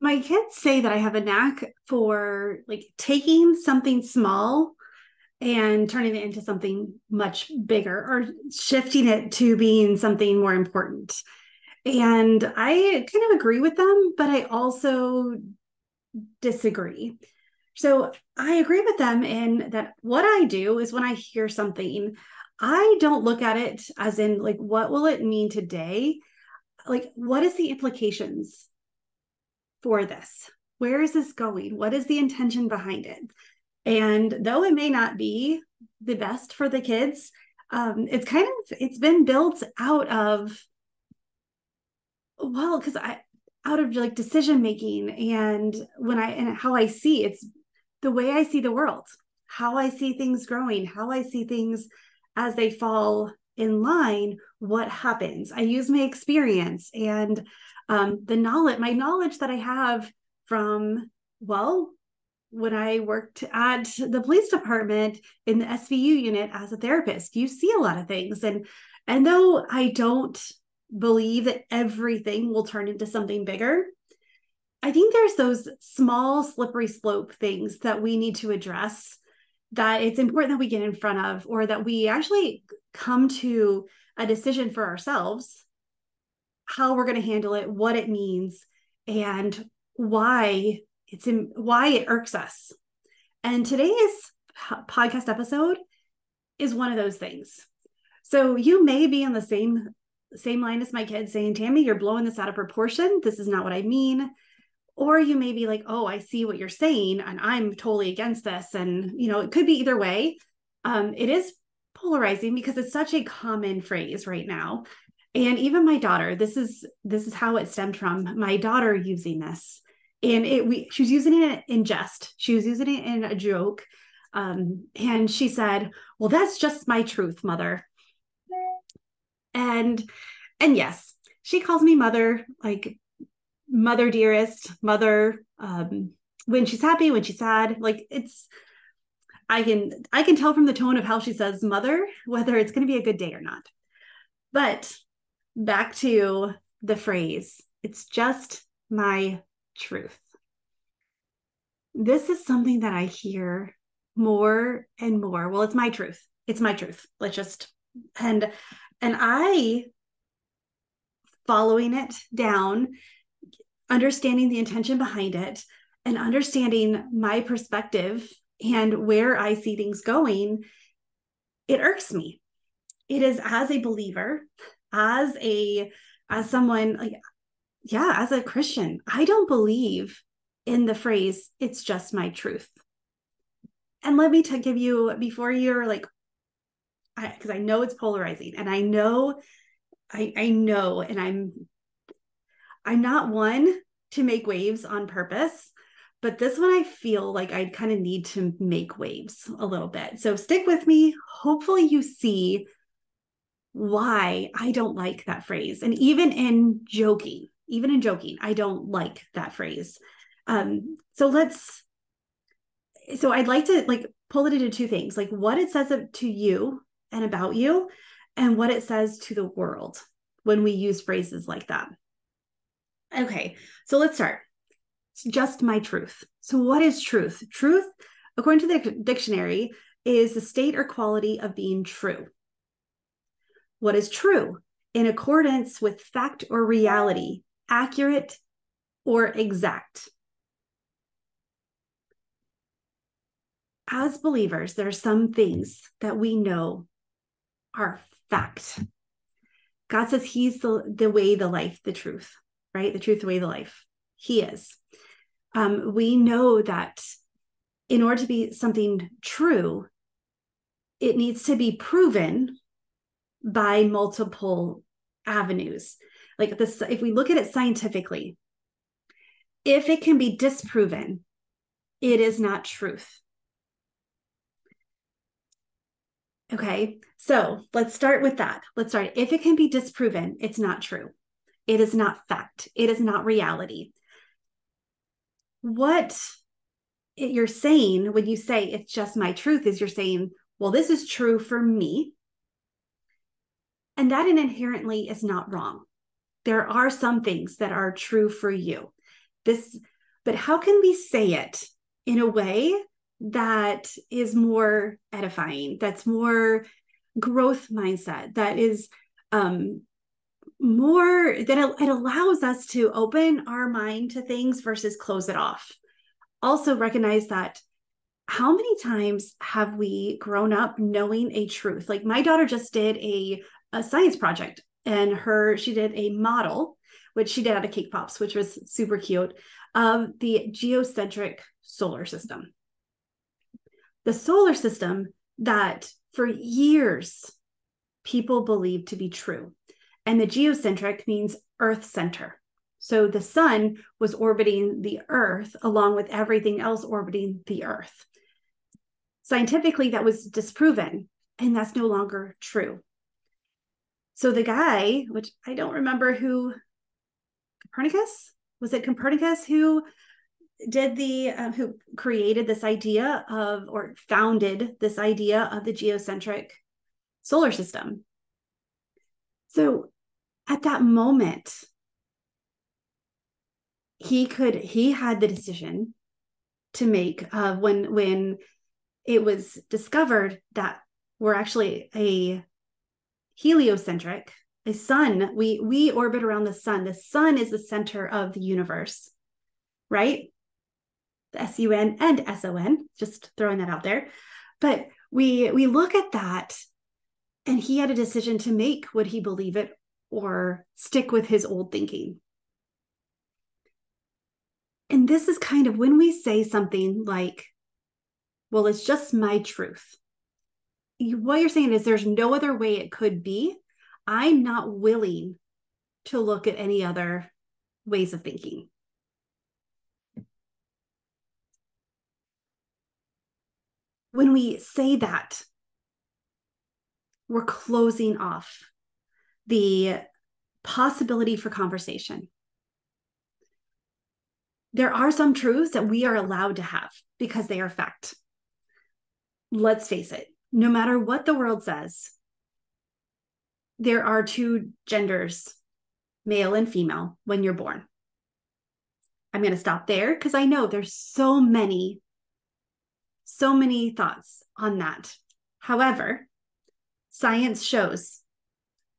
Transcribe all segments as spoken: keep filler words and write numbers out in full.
My kids say that I have a knack for like taking something small and turning it into something much bigger or shifting it to being something more important. And I kind of agree with them, but I also disagree. So I agree with them in that what I do is when I hear something, I don't look at it as in like, what will it mean today? Like, what is the implications for this? Where is this going? What is the intention behind it? And though it may not be the best for the kids, um, it's kind of, it's been built out of, well, because I, out of like decision-making and when I, and how I see it's the way I see the world, how I see things growing, how I see things as they fall in line, what happens. I use my experience and um, the knowledge, my knowledge that I have from, well, when I worked at the police department in the S V U unit as a therapist, you see a lot of things. And, and though I don't believe that everything will turn into something bigger, I think there's those small slippery slope things that we need to address that it's important that we get in front of, or that we actually come to a decision for ourselves, how we're going to handle it, what it means, and why It's in, why it irks us. And today's podcast episode is one of those things. So you may be on the same, same line as my kids saying, Tammy, you're blowing this out of proportion. This is not what I mean. Or you may be like, oh, I see what you're saying and I'm totally against this. And, you know, it could be either way. Um, it is polarizing because it's such a common phrase right now. And even my daughter, this is, this is how it stemmed from my daughter using this. And it, we, she was using it in jest. She was using it in a joke. Um, and she said, well, that's just my truth, mother. And, and yes, she calls me mother, like mother, dearest mother, um, when she's happy, when she's sad, like it's, I can, I can tell from the tone of how she says mother, whether it's going to be a good day or not. But back to the phrase, it's just my truth. This is something that I hear more and more. Well, it's my truth. It's my truth. Let's just, and, and I following it down, understanding the intention behind it and understanding my perspective and where I see things going, it irks me. It is as a believer, as a, as someone like, yeah, as a Christian, I don't believe in the phrase, it's just my truth. And let me t- give you, before you're like, because I, I know it's polarizing and I know, I, I know, and I'm, I'm not one to make waves on purpose, but this one, I feel like I kind of need to make waves a little bit. So stick with me. Hopefully you see why I don't like that phrase. And even in joking, Even in joking, I don't like that phrase. Um, so let's, so I'd like to like pull it into two things, like what it says to you and about you and what it says to the world when we use phrases like that. Okay, so let's start. It's just my truth. So what is truth? Truth, according to the dictionary, is the state or quality of being true. What is true? In accordance with fact or reality. Accurate or exact. As believers, there are some things that we know are fact. God says he's the, the way, the life, the truth, right? The truth, the way, the life. He is. Um, we know that in order to be something true, it needs to be proven by multiple avenues. Like this, if we look at it scientifically, if it can be disproven, it is not truth. Okay, so let's start with that. Let's start. If it can be disproven, it's not true. It is not fact. It is not reality. What you're saying when you say it's just my truth is you're saying, well, this is true for me. And that inherently is not wrong. There are some things that are true for you. this, but how can we say it in a way that is more edifying, that's more growth mindset, that is um, more, that it allows us to open our mind to things versus close it off. Also recognize that how many times have we grown up knowing a truth? Like my daughter just did a, a science project and her, she did a model, which she did out of cake pops, which was super cute, of the geocentric solar system. The solar system that for years people believed to be true. And the geocentric means Earth center. So the sun was orbiting the Earth along with everything else orbiting the Earth. Scientifically, that was disproven, and that's no longer true. So the guy, which I don't remember who, Copernicus? Was it Copernicus who did the, uh, who created this idea of, or founded this idea of the geocentric solar system? So at that moment, he could, he had the decision to make uh, when, when it was discovered that we're actually a heliocentric, a sun, we, we orbit around the sun. The sun is the center of the universe, right? The S U N and S O N, just throwing that out there. But we, we look at that, and he had a decision to make. Would he believe it or stick with his old thinking? And this is kind of when we say something like, well, it's just my truth. What you're saying is there's no other way it could be. I'm not willing to look at any other ways of thinking. When we say that, we're closing off the possibility for conversation. There are some truths that we are allowed to have because they are fact. Let's face it, no matter what the world says, there are two genders, male and female, when you're born. I'm going to stop there because I know there's so many, so many thoughts on that. However, science shows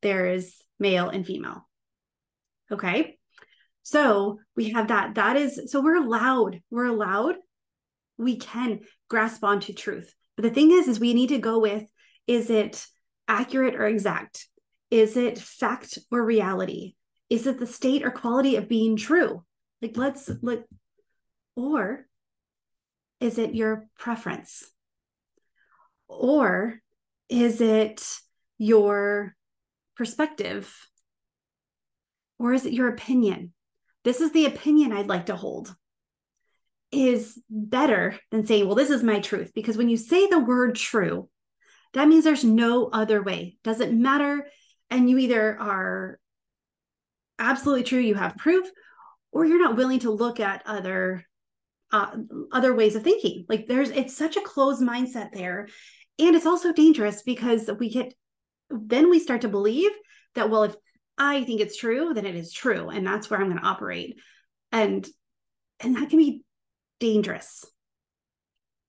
there is male and female. Okay. So we have that, that is, so we're allowed, we're allowed, we can grasp onto truth. But the thing is, is we need to go with, is it accurate or exact? Is it fact or reality? Is it the state or quality of being true? Like let's look, or is it your preference? Or is it your perspective? Or is it your opinion? This is the opinion I'd like to hold is better than saying, well, this is my truth. Because when you say the word true, that means there's no other way. Doesn't matter. And you either are absolutely true, you have proof, or you're not willing to look at other, uh, other ways of thinking. Like there's, it's such a closed mindset there. And it's also dangerous because we get, then we start to believe that, well, if I think it's true, then it is true. And that's where I'm going to operate. And, and that can be dangerous.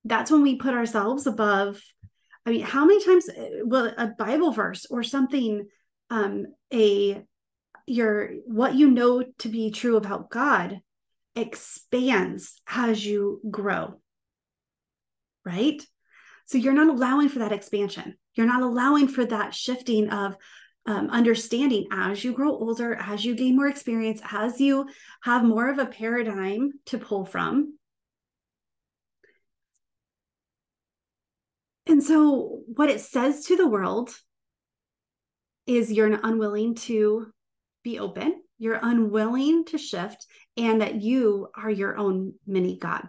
That's when we put ourselves above. I mean, how many times will a Bible verse or something, um, a, your, what you know to be true about God expands as you grow, right? So you're not allowing for that expansion. You're not allowing for that shifting of um, understanding as you grow older, as you gain more experience, as you have more of a paradigm to pull from. And so what it says to the world is you're unwilling to be open. You're unwilling to shift, and that you are your own mini God.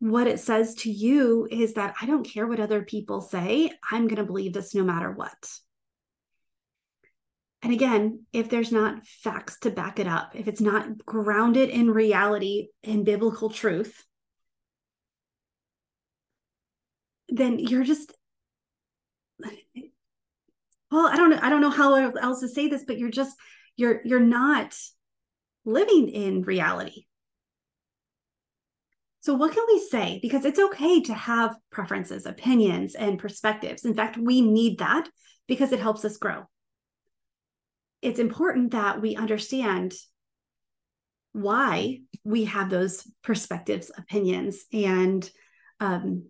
What it says to you is that I don't care what other people say. I'm going to believe this no matter what. And again, if there's not facts to back it up, if it's not grounded in reality and biblical truth, then you're just, well, I don't know. I don't know how else to say this, but you're just, you're, you're not living in reality. So what can we say? Because it's okay to have preferences, opinions, and perspectives. In fact, we need that because it helps us grow. It's important that we understand why we have those perspectives, opinions, and um,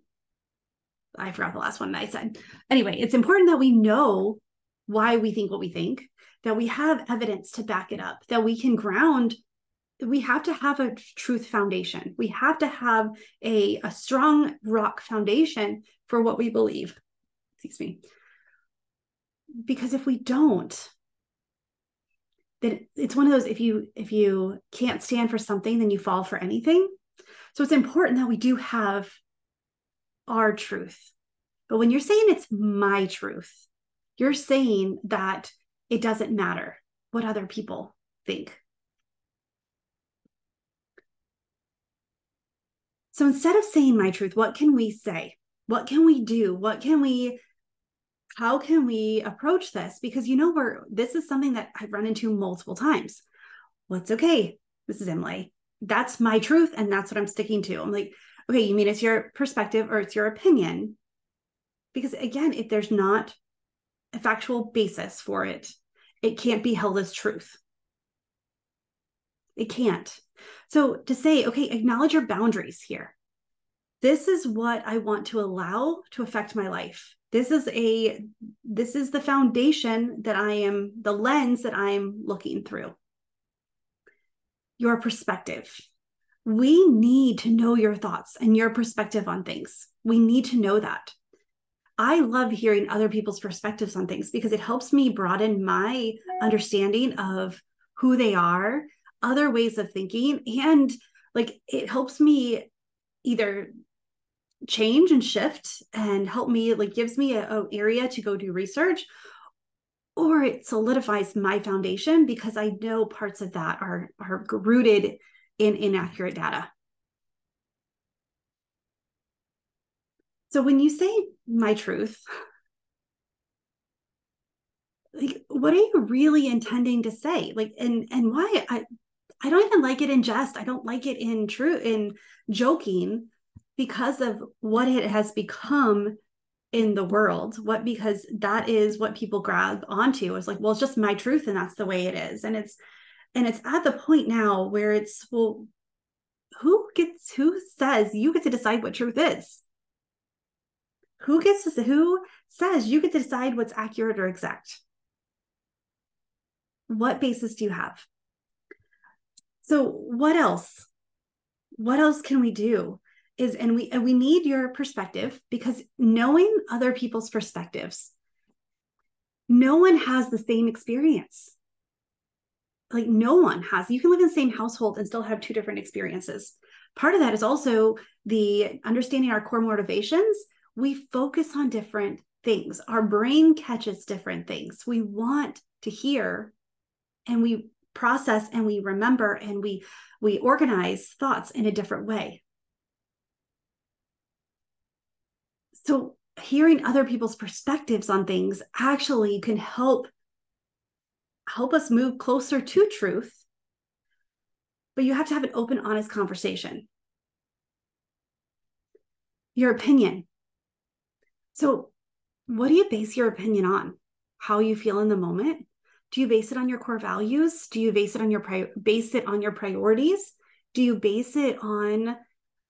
I forgot the last one that I said. Anyway, it's important that we know why we think what we think, that we have evidence to back it up, that we can ground. We have to have a truth foundation. We have to have a, a strong rock foundation for what we believe. Excuse me. Because if we don't, then it's one of those, if you, if you can't stand for something, then you fall for anything. So it's important that we do have our truth. But when you're saying it's my truth, you're saying that it doesn't matter what other people think. So instead of saying my truth, what can we say? What can we do? What can we How can we approach this? Because, you know, we're, this is something that I've run into multiple times. Well, it's okay, Missus Imlay. That's my truth. And that's what I'm sticking to. I'm like, okay, you mean it's your perspective or it's your opinion? Because again, if there's not a factual basis for it, it can't be held as truth. It can't. So to say, okay, acknowledge your boundaries here. This is what I want to allow to affect my life. This is a, this is the foundation that I am, the lens that I'm looking through. Your perspective. We need to know your thoughts and your perspective on things. We need to know that. I love hearing other people's perspectives on things because it helps me broaden my understanding of who they are, other ways of thinking, and like it helps me either change and shift and help me, like gives me a, a area to go do research, or it solidifies my foundation because I know parts of that are, are rooted in inaccurate data. So when you say my truth, like, what are you really intending to say? Like, and, and why I, I don't even like it in jest. I don't like it in true, in joking, because of what it has become in the world, what, because that is what people grab onto. It's like, well, it's just my truth. And that's the way it is. And it's, and it's at the point now where it's, well, who gets, who says you get to decide what truth is? Who gets to, who says you get to decide what's accurate or exact? What basis do you have? So what else? What else can we do? Is and we and we need your perspective, because knowing other people's perspectives, no one has the same experience. Like no one has. You can live in the same household and still have two different experiences. Part of that is also the understanding our core motivations. We focus on different things. Our brain catches different things. We want to hear, and we process, and we remember, and we we organize thoughts in a different way. So hearing other people's perspectives on things actually can help, help us move closer to truth, but you have to have an open, honest conversation. Your opinion. So what do you base your opinion on? How you feel in the moment? Do you base it on your core values? Do you base it on your, pri- base it on your priorities? Do you base it on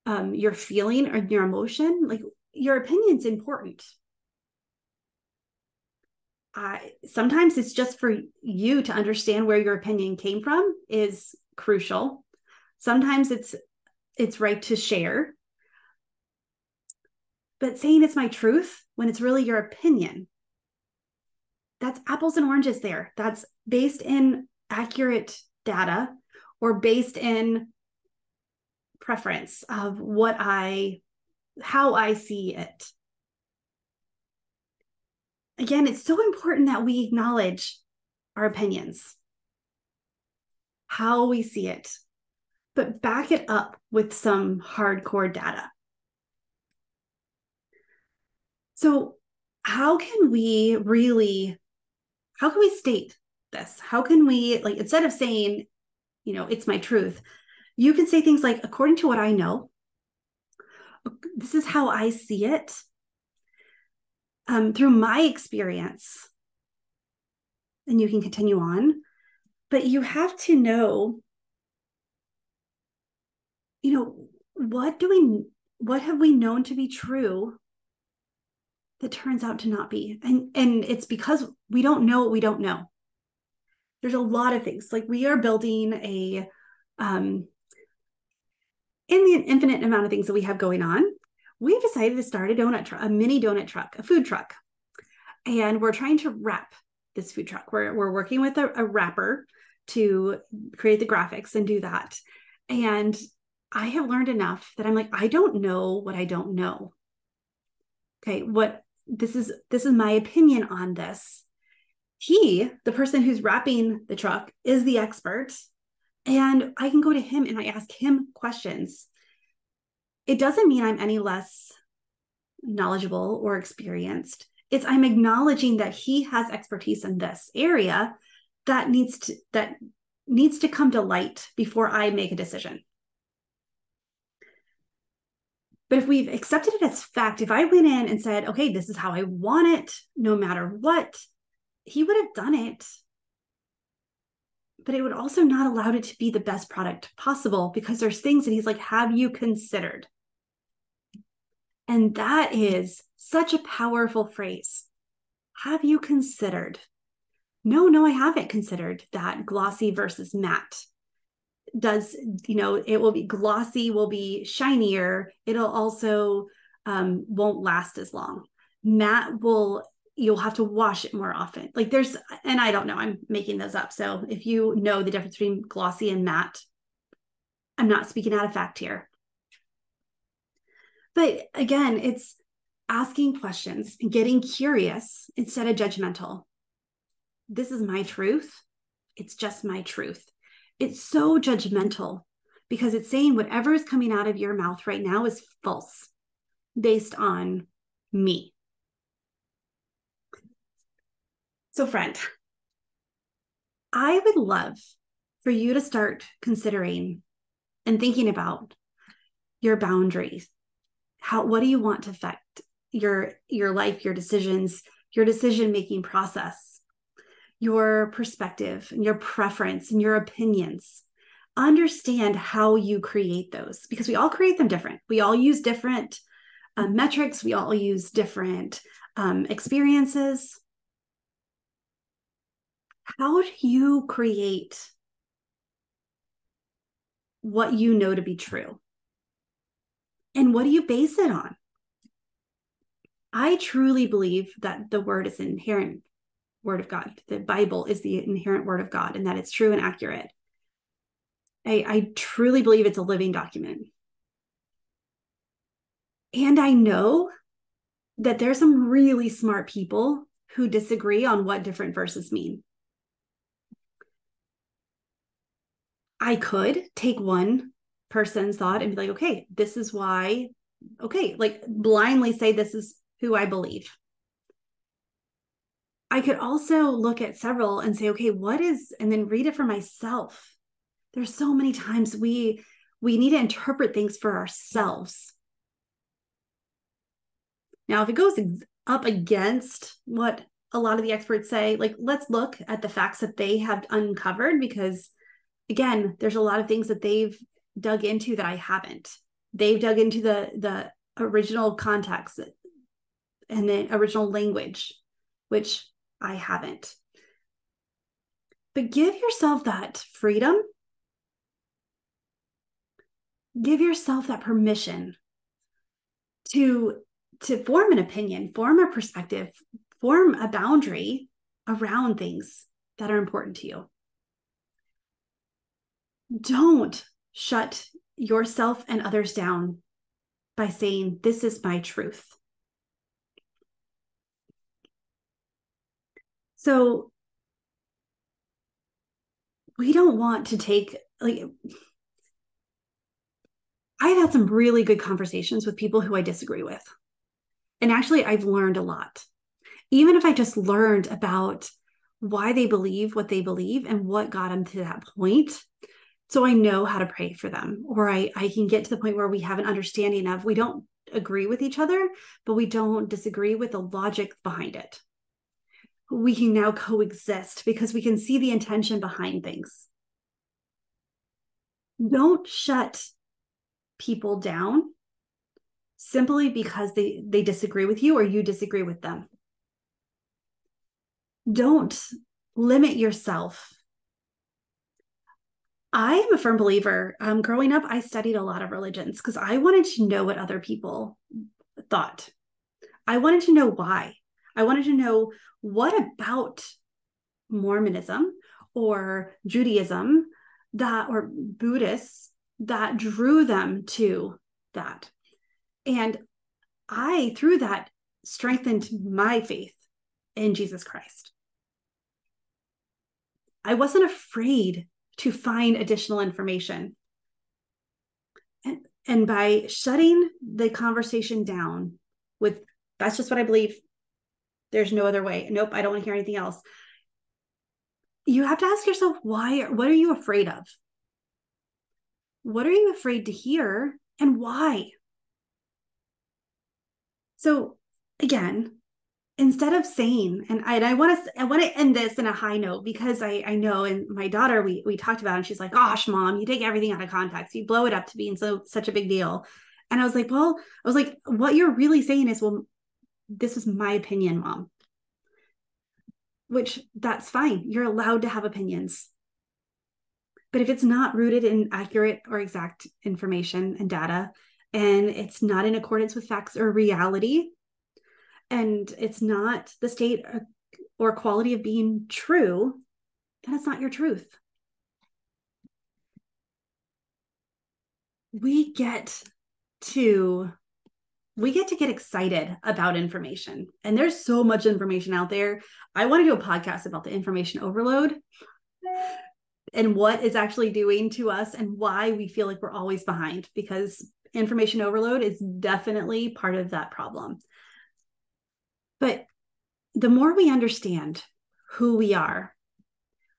um, your feeling or your emotion? Like, your opinion's important. I, sometimes it's just for you to understand where your opinion came from is crucial. Sometimes it's, it's right to share. But saying it's my truth when it's really your opinion, that's apples and oranges there. That's based in accurate data or based in preference of what I... how I see it. Again, it's so important that we acknowledge our opinions, how we see it, but back it up with some hardcore data. So how can we really, how can we state this? How can we, like, instead of saying you know, it's my truth. You can say things like, according to what I know, this is how I see it, um, through my experience. And you can continue on, but you have to know, you know, what do we, what have we known to be true that turns out to not be? And, and it's because we don't know what we don't know. There's a lot of things, like we are building a, um, in the infinite amount of things that we have going on, we've decided to start a donut truck, a mini donut truck, a food truck. And we're trying to wrap this food truck. We're, we're working with a, a wrapper to create the graphics and do that. And I have learned enough that I'm like, I don't know what I don't know. Okay. What this is, this is my opinion on this. He, the person who's wrapping the truck, is the expert. And I can go to him and I ask him questions. It doesn't mean I'm any less knowledgeable or experienced. It's I'm acknowledging that he has expertise in this area that needs to, that needs to come to light before I make a decision. But if we've accepted it as fact, if I went in and said, okay, this is how I want it, no matter what, he would have done it. But it would also not allow it to be the best product possible, because there's things that he's like, have you considered? And that is such a powerful phrase. Have you considered? No, no, I haven't considered that glossy versus matte. Does, you know, it will be glossy, will be shinier. It'll also um, won't last as long. Matte will, you'll have to wash it more often. Like there's, and I don't know, I'm making those up. So if you know the difference between glossy and matte, I'm not speaking out of fact here. But again, it's asking questions and getting curious instead of judgmental. This is my truth. It's just my truth. It's so judgmental because it's saying whatever is coming out of your mouth right now is false based on me. So friend, I would love for you to start considering and thinking about your boundaries. How, what do you want to affect your, your life, your decisions, your decision-making process, your perspective and your preference and your opinions? Understand how you create those, because we all create them different. We all use different uh, metrics. We all use different um, experiences. How do you create what you know to be true? And what do you base it on? I truly believe that the word is an inherent word of God. The Bible is the inherent word of God, and that it's true and accurate. I, I truly believe it's a living document. And I know that there's some really smart people who disagree on what different verses mean. I could take one person's thought and be like, okay, this is why, okay, like blindly say, this is who I believe. I could also look at several and say, okay, what is, and then read it for myself. There's so many times we, we need to interpret things for ourselves. Now, if it goes up against what a lot of the experts say, like, let's look at the facts that they have uncovered, because again, there's a lot of things that they've dug into that I haven't. They've dug into the, the original context and the original language, which I haven't. But give yourself that freedom. Give yourself that permission to, to form an opinion, form a perspective, form a boundary around things that are important to you. Don't shut yourself and others down by saying, this is my truth. So we don't want to take, like, I've had some really good conversations with people who I disagree with. And actually, I've learned a lot. Even if I just learned about why they believe what they believe and what got them to that point, So I know how to pray for them, or I, I can get to the point where we have an understanding of, we don't agree with each other, but we don't disagree with the logic behind it. We can now coexist because we can see the intention behind things. Don't shut people down simply because they, they disagree with you or you disagree with them. Don't limit yourself. I am a firm believer. Um, growing up, I studied a lot of religions because I wanted to know what other people thought. I wanted to know why. I wanted to know, what about Mormonism or Judaism that, or Buddhists, that drew them to that? And I, through that, strengthened my faith in Jesus Christ. I wasn't afraid to find additional information. And, and by shutting the conversation down with, that's just what I believe, there's no other way, nope, I don't want to hear anything else. You have to ask yourself, why? What are you afraid of? What are you afraid to hear, and why? So again, instead of saying, and I, and I want to, I want to end this in a high note, because I, I know, and my daughter, we, we talked about it, and she's like, gosh, Mom, you take everything out of context. You blow it up to being so, such a big deal. And I was like, well, I was like, what you're really saying is, well, this is my opinion, Mom, which that's fine. You're allowed to have opinions, but if it's not rooted in accurate or exact information and data, and it's not in accordance with facts or reality, and it's not the state or, or quality of being true, then it's not your truth. We get to, we get to get excited about information. And there's so much information out there. I want to do a podcast about the information overload and what it's actually doing to us and why we feel like we're always behind, because information overload is definitely part of that problem. But the more we understand who we are,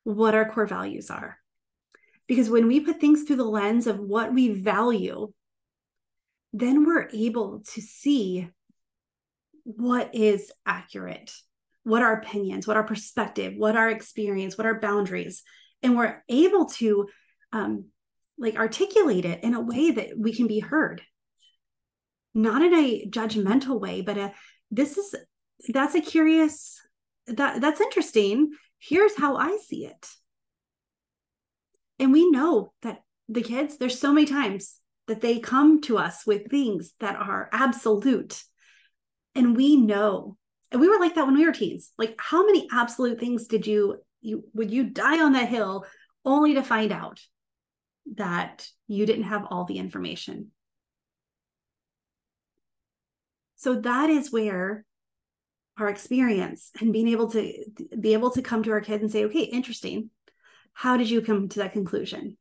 what our core values are, because when we put things through the lens of what we value, then we're able to see what is accurate, what our opinions, what our perspective, what our experience, what our boundaries, and we're able to um, like articulate it in a way that we can be heard, not in a judgmental way, but a, this is, that's a curious, that that's interesting. Here's how I see it. And we know that the kids, there's so many times that they come to us with things that are absolute. And we know, and we were like that when we were teens, like how many absolute things did you, you would you die on that hill only to find out that you didn't have all the information? So that is where our experience and being able to be able to come to our kids and say, okay, interesting. How did you come to that conclusion?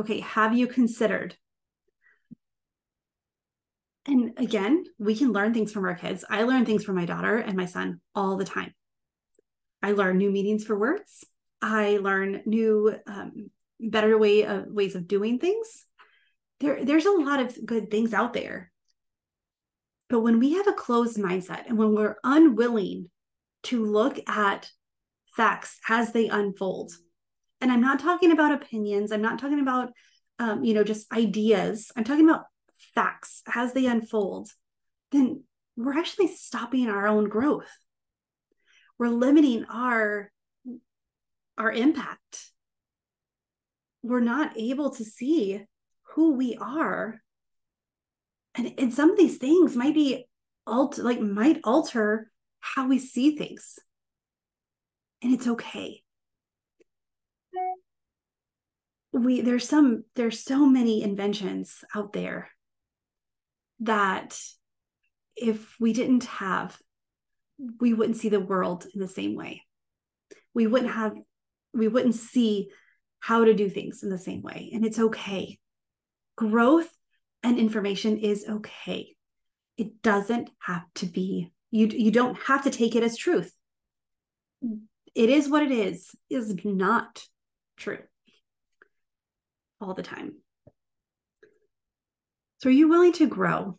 Okay, have you considered? And again, we can learn things from our kids. I learn things from my daughter and my son all the time. I learn new meanings for words. I learn new, um, better way of ways of doing things. There, there's a lot of good things out there. But when we have a closed mindset and when we're unwilling to look at facts as they unfold, and I'm not talking about opinions, I'm not talking about, um, you know, just ideas, I'm talking about facts as they unfold, then we're actually stopping our own growth. We're limiting our, our impact. We're not able to see who we are. And, and some of these things might be alt, like might alter how we see things. And it's okay. We there's some there's so many inventions out there that if we didn't have, we wouldn't see the world in the same way. We wouldn't have, we wouldn't see how to do things in the same way. And it's okay. Growth and information is okay. It doesn't have to be, you, you don't have to take it as truth. It is what it is, is not true. all the time. So are you willing to grow?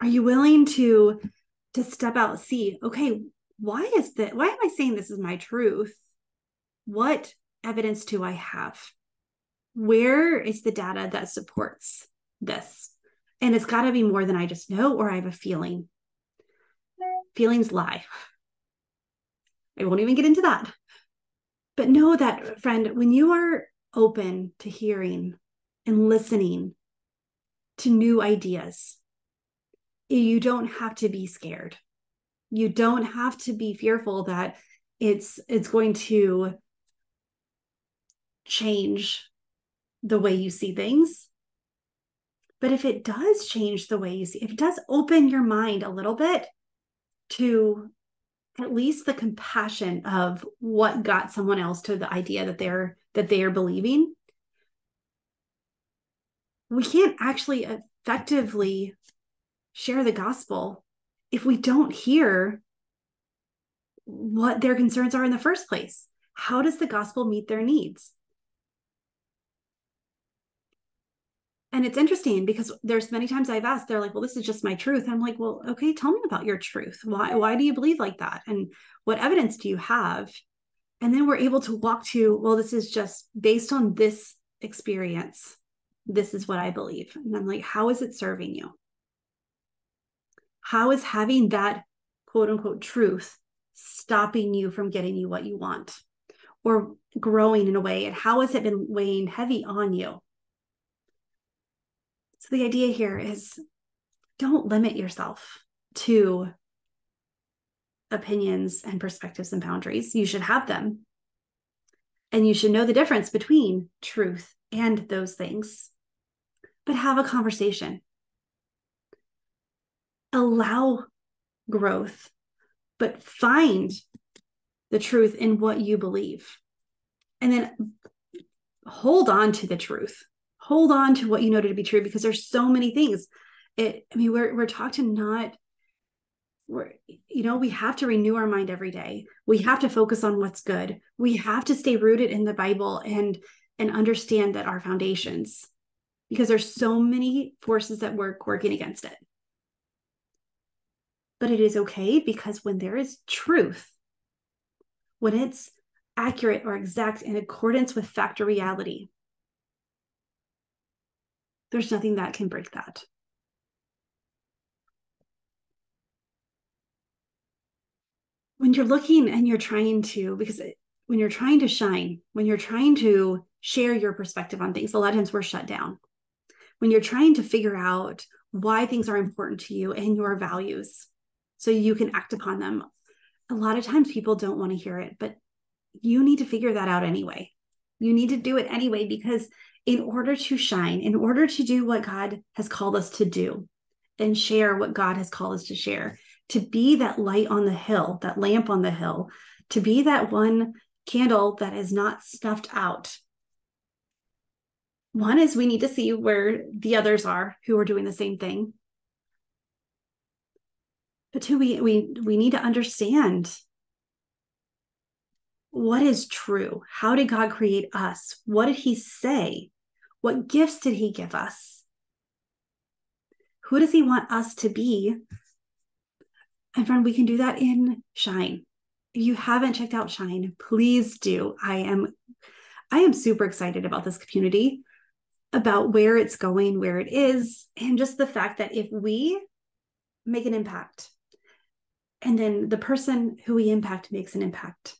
Are you willing to, to step out, see, okay, why is that? Why am I saying this is my truth? What evidence do I have? Where is the data that supports this? And it's got to be more than I just know, or I have a feeling. Feelings lie. I won't even get into that. But know that, friend, when you are open to hearing and listening to new ideas, you don't have to be scared. You don't have to be fearful that it's it's going to change the way you see things. But if it does change the way you see, if it does open your mind a little bit to at least the compassion of what got someone else to the idea that they're that they are believing, we can't actually effectively share the gospel if we don't hear what their concerns are in the first place. How does the gospel meet their needs? And it's interesting because there's many times I've asked, they're like, well, this is just my truth. And I'm like, well, okay, tell me about your truth. Why, why do you believe like that? And what evidence do you have? And then we're able to walk to, well, this is just based on this experience. This is what I believe. And I'm like, how is it serving you? How is having that quote unquote truth stopping you from getting you what you want or growing in a way? And how has it been weighing heavy on you? So the idea here is don't limit yourself to opinions and perspectives and boundaries. You should have them. And you should know the difference between truth and those things. But have a conversation. Allow growth, but find the truth in what you believe. And then hold on to the truth. Hold on to what you know to be true, because there's so many things. It, I mean, we're, we're taught to not, we're, you know, we have to renew our mind every day. We have to focus on what's good. We have to stay rooted in the Bible and, and understand that our foundations, because there's so many forces at work working against it. But it is okay, because when there is truth, when it's accurate or exact in accordance with fact or reality, there's nothing that can break that. When you're looking and you're trying to, because it, when you're trying to shine, when you're trying to share your perspective on things, a lot of times we're shut down. When you're trying to figure out why things are important to you and your values so you can act upon them, a lot of times people don't want to hear it, but you need to figure that out anyway. You need to do it anyway, because in order to shine, in order to do what God has called us to do and share what God has called us to share, to be that light on the hill, that lamp on the hill, to be that one candle that is not snuffed out. One is we need to see where the others are who are doing the same thing. But two, we, we, we need to understand what is true. How did God create us? What did he say? What gifts did he give us? Who does he want us to be? And friend, we can do that in Shine. If you haven't checked out Shine, please do. I am, I am super excited about this community, about where it's going, where it is, and just the fact that if we make an impact, and then the person who we impact makes an impact,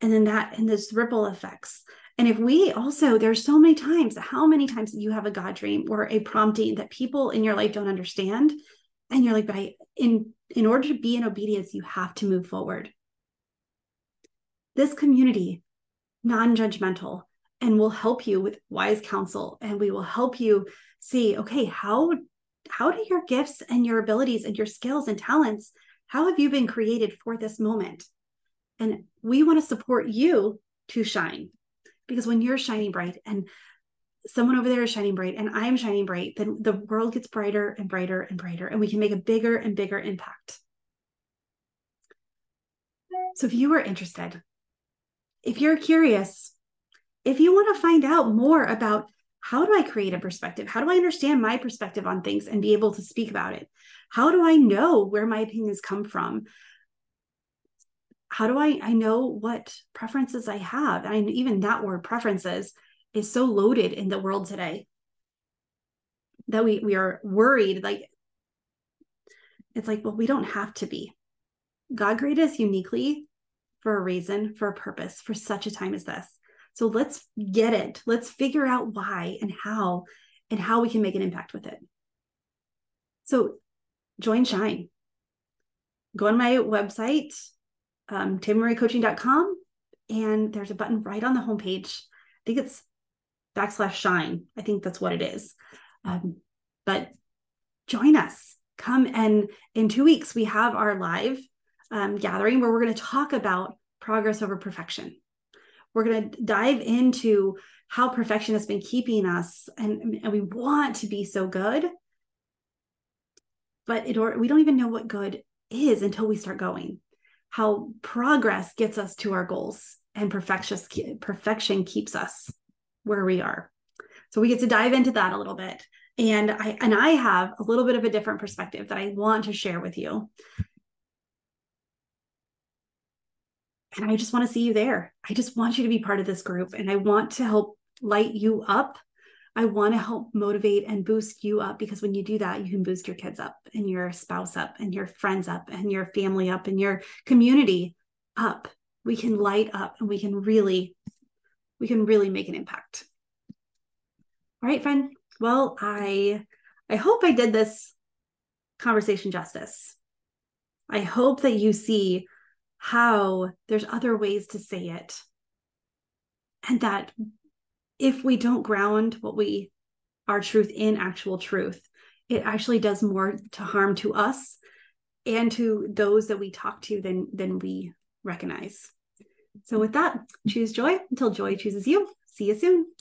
and then that, and those ripple effects. And if we also, there's so many times, how many times you have a God dream or a prompting that people in your life don't understand. And you're like, but I, in, in order to be in obedience, you have to move forward. This community, non-judgmental, and will help you with wise counsel. And we will help you see, okay, how, how do your gifts and your abilities and your skills and talents, how have you been created for this moment? And we want to support you to shine, because when you're shining bright and someone over there is shining bright and I'm shining bright, then the world gets brighter and brighter and brighter, and we can make a bigger and bigger impact. So if you are interested, if you're curious, if you want to find out more about how do I create a perspective? How do I understand my perspective on things and be able to speak about it? How do I know where my opinions come from? How do I, I know what preferences I have? And even that word preferences is so loaded in the world today that we, we are worried. Like, it's like, well, we don't have to be. God created us uniquely for a reason, for a purpose, for such a time as this. So let's get it. Let's figure out why and how and how we can make an impact with it. So join Shine. Go on my website, um, tami marie coaching dot com, and there's a button right on the homepage. I think it's backslash Shine. I think that's what it is. Um, but join us. Come, and in two weeks, we have our live um, gathering where we're going to talk about progress over perfection. We're going to dive into how perfection has been keeping us, and, and we want to be so good, but it, or we don't even know what good is until we start going. How progress gets us to our goals, and perfection keeps us where we are. So we get to dive into that a little bit. And I, and I have a little bit of a different perspective that I want to share with you. And I just want to see you there. I just want you to be part of this group, and I want to help light you up. I want to help motivate and boost you up, because when you do that, you can boost your kids up, and your spouse up, and your friends up, and your family up, and your community up. We can light up, and we can really, we can really make an impact. All right, friend. Well, I, I hope I did this conversation justice. I hope that you see how there's other ways to say it. And that if we don't ground what we, our truth in actual truth, it actually does more to harm to us and to those that we talk to than, than we recognize. So with that, choose joy until joy chooses you. See you soon.